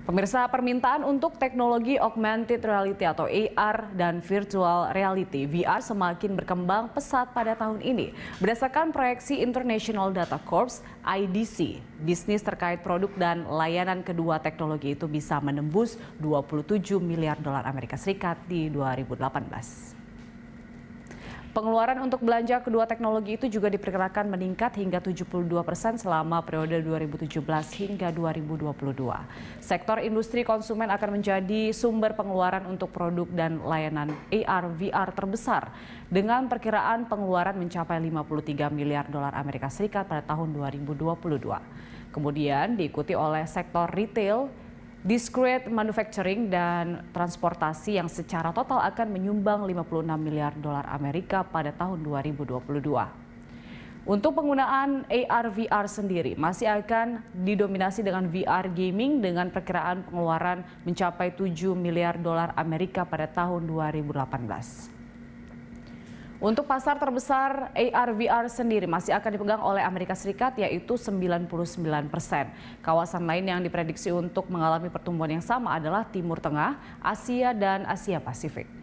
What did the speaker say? Pemirsa, permintaan untuk teknologi augmented reality atau AR dan virtual reality VR semakin berkembang pesat pada tahun ini. Berdasarkan proyeksi International Data Corp (IDC), bisnis terkait produk dan layanan kedua teknologi itu bisa menembus 27 miliar dolar Amerika Serikat di 2018. Pengeluaran untuk belanja kedua teknologi itu juga diperkirakan meningkat hingga 72% selama periode 2017 hingga 2022. Sektor industri konsumen akan menjadi sumber pengeluaran untuk produk dan layanan AR/VR terbesar dengan perkiraan pengeluaran mencapai 53 miliar dolar Amerika Serikat pada tahun 2022. Kemudian diikuti oleh sektor retail, discrete manufacturing dan transportasi yang secara total akan menyumbang 56 miliar dolar Amerika pada tahun 2022. Untuk penggunaan AR/VR sendiri masih akan didominasi dengan VR gaming dengan perkiraan pengeluaran mencapai 7 miliar dolar Amerika pada tahun 2018. Untuk pasar terbesar AR/VR sendiri masih akan dipegang oleh Amerika Serikat yaitu 99%. Kawasan lain yang diprediksi untuk mengalami pertumbuhan yang sama adalah Timur Tengah, Asia, dan Asia Pasifik.